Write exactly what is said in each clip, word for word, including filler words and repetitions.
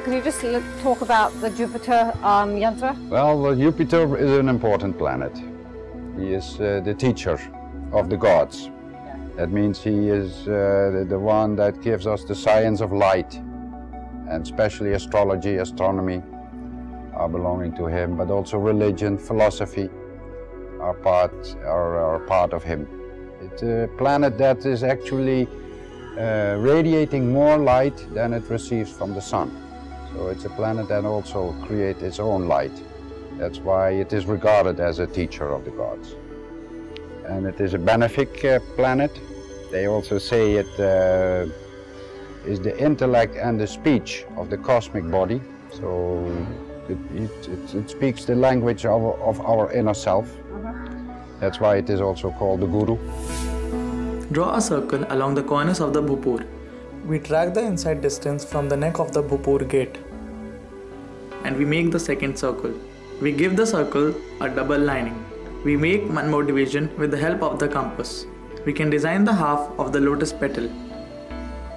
Peter, can you just talk about the Jupiter um, Yantra? Well, Jupiter is an important planet. He is uh, the teacher of the gods. Yeah. That means he is uh, the, the one that gives us the science of light, and especially astrology, astronomy are belonging to him, but also religion, philosophy are part, are, are part of him. It's a planet that is actually uh, radiating more light than it receives from the sun. So it's a planet that also creates its own light. That's why it is regarded as a teacher of the gods. And it is a benefic uh, planet. They also say it uh, is the intellect and the speech of the cosmic body. So it, it, it, it speaks the language of, of our inner self. That's why it is also called the Guru. Draw a circle along the corners of the Bhupur. We track the inside distance from the neck of the Bhupur gate. And we make the second circle. We give the circle a double lining. We make one more division with the help of the compass. We can design the half of the lotus petal.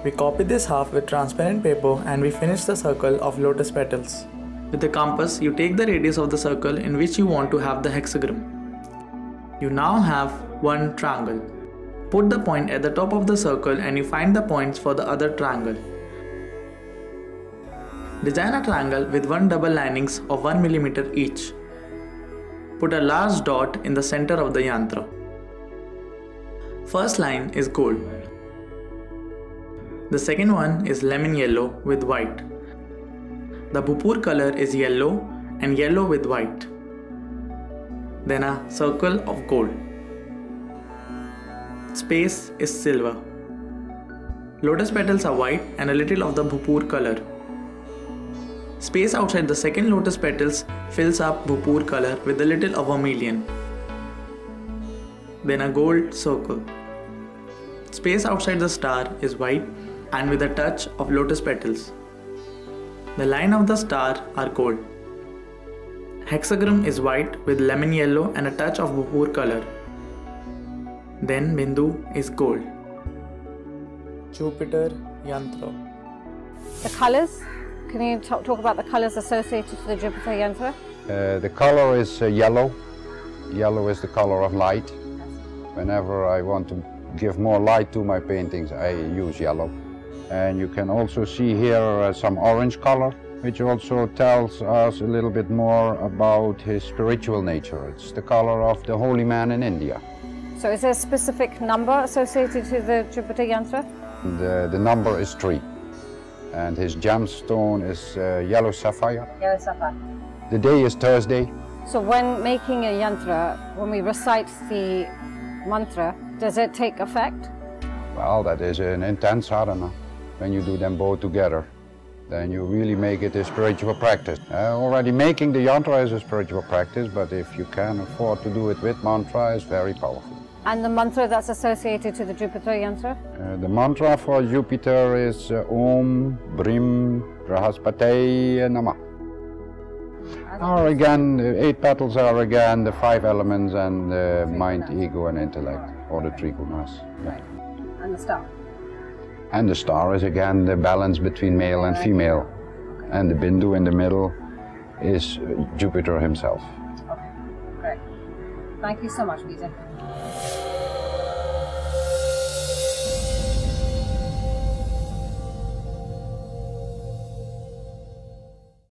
We copy this half with transparent paper and we finish the circle of lotus petals. With the compass, you take the radius of the circle in which you want to have the hexagram. You now have one triangle. Put the point at the top of the circle and you find the points for the other triangle. Design a triangle with one double linings of one millimeter each. Put a large dot in the center of the yantra. First line is gold. The second one is lemon yellow with white. The Bhupur color is yellow and yellow with white. Then a circle of gold. Space is silver. Lotus petals are white and a little of the Bhupur color. Space outside the second lotus petals fills up Bhupur color with a little of vermilion. Then a gold circle. Space outside the star is white and with a touch of lotus petals. The line of the star are gold. Hexagram is white with lemon yellow and a touch of Bhupur color. Then Bindu is gold. Jupiter Yantra. The colors? Can you talk about the colors associated to the Jupiter Yantra? Uh, the color is uh, yellow. Yellow is the color of light. Whenever I want to give more light to my paintings, I use yellow. And you can also see here uh, some orange color, which also tells us a little bit more about his spiritual nature. It's the color of the holy man in India. So is there a specific number associated to the Jupiter Yantra? The, the number is three. And his gemstone is uh, yellow sapphire. Yellow sapphire. The day is Thursday. So when making a yantra, when we recite the mantra, does it take effect? Well, that is an intense sadhana when you do them both together. Then you really make it a spiritual practice. Uh, already making the yantra is a spiritual practice, but if you can afford to do it with mantra, it's very powerful. And the mantra that's associated to the Jupiter yantra? Uh, the mantra for Jupiter is uh, Om Brim Rahaspatai Namah. Or again, the eight petals are again the five elements and uh, mind, ego and intellect, or the three gunas. Yeah. And the star? And the star is again the balance between male and female. Okay. And the Bindu in the middle is Jupiter himself. Okay, great. Thank you so much, Peter.